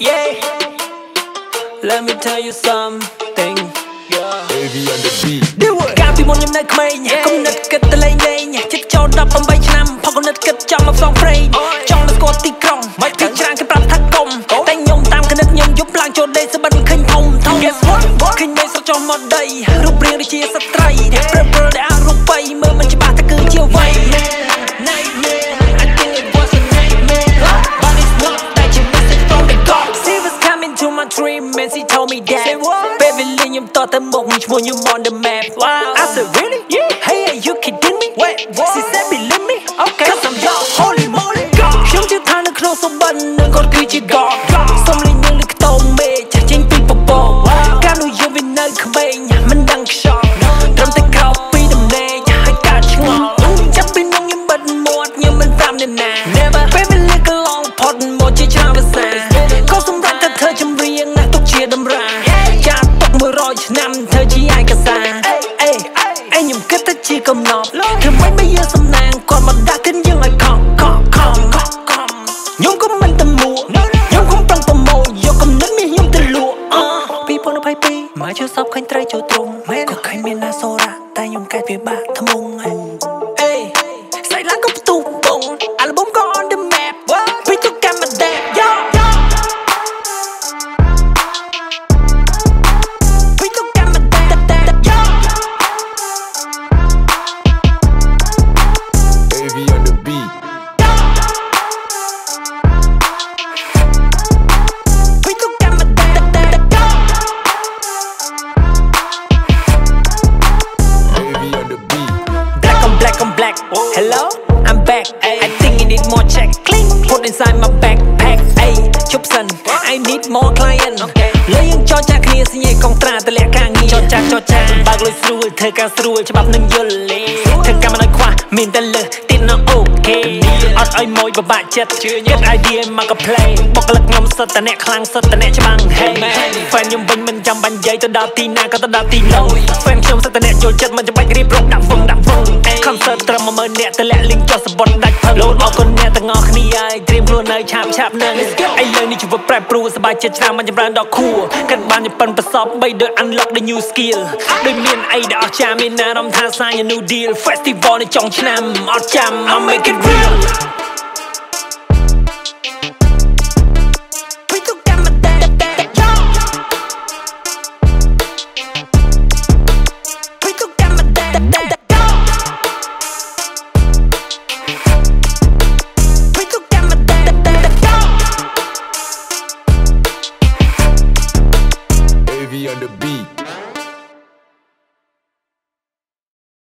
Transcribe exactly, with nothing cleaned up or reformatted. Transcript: yeah. Let me tell you something, yeah. Baby on the beat. Do it. Cao thì một nhầm nơi khmei nhá, công nứt kết tới lấy nhây nhá. Chết cho đập âm bay chăn âm, phong công nứt kết cho mập song frey. Trong nước có ti krong, mấy ti trang cái bắp thắt công. Tay nhông tam cái nứt nhông giúp lang cho đây sẽ bật khinh thông thông. Guess what? Khinh mây sao cho mọt đầy, rụp riêng để chia sát trai. Prep prep để ăn rụp bay, mơ mình chỉ ba ta cứ chiều vây. Thought I'm when you on the map. Wow. I said, really? Yeah. Hey, are you kidding me? Wait, what? She said, believe me? Okay. Cause I'm your holy moly God. Không chịu tha nước nô số bận, nước con cứ chỉ gọt. Xong lên những lực tàu mê, chả chênh tìm bọc bọc. Cao nụ yêu về nơi khờ mê, mình đang khờ. Râm tay khao, phí đầm nê, hãy cả chung ngọt. Chắc bên nông em bật một, nhưng mình tạm nên nè. Never. Baby, like a long pot, một chiếc trang và xa. Có xung ra cả thơ châm riêng, nạc tốc chia đâm ra. Nam thơ chỉ ai cả xa. Ê, em nhầm kết tất chi cầm nọt. Thơ mấy mấy giờ xâm nàng, còn mặt đã kính dương ai con, con, con, con. Nhóm có mình tầm mùa, nhóm không tăng tầm mồ. Vô cầm nứt miếng nhóm tên lụa. Pi bóng nắp hay pi, mà chưa sắp khánh trai chỗ trùng. Có khánh miền na xô ra, tay nhóm kết về ba thơm mông. Ê, say lá gốc tù bụng, à là bóng có on the map. Pi thuốc cam mà đẹp, yo. Hello, I'm back. Ay. I think I need more check. Cling. Put inside my backpack. Ay, chụp sân. I need more client. Okay. เลยยังจอจากគ្នាសញ្ញាកងត្រាតលាក់ការងារចតចាក់ចតចាបើកលុយស្រួលធ្វើការស្រួលច្បាប់នឹងយល់លេធ្វើការមិនឲ្យខ្វះមានតែលើសទៀតណាអូខេអត់ឲ្យម៉ួយបបាក់ចិត្តជឿញឹក idea មកកំ play បុគ្គលិកខ្ញុំសិតតែអ្នកខ្លាំងសិតតែអ្នកច្បាំងហេហ្វេនខ្ញុំវិញមិនចាំបាញ់និយាយទៅដល់ទីណាក៏ទៅដល់ទីនោះហ្វេនខ្ញុំសិតតែអ្នកចូលចិត្តមិនចាំបាច់រៀបរាប់ដាក់វងដាក់វង concert ត្រឹម mộtម៉ឺន អ្នកទៅលាក់លីងចុះសបត់ដាច់ផឹកលោតអរគុណអ្នកទាំងអស់គ្នាហើយត្រៀមខ្លួននៅឆាប់ឆាប់នឹងឥឡូវនេះជីវិតប្រែប្រួលសប្បាយចិត្តឆ្នាំមិនចម្រើនដល់ខួរកាត់បានជាប៉ុនប្រសពបីដោយ unlock the new skill ដោយមានអីដែលអស្ចារ្យមានអារម្មណ៍ថាសាយ new deal festival នេះចុងឆ្នាំអត់ចាំ I make it real. On the beat.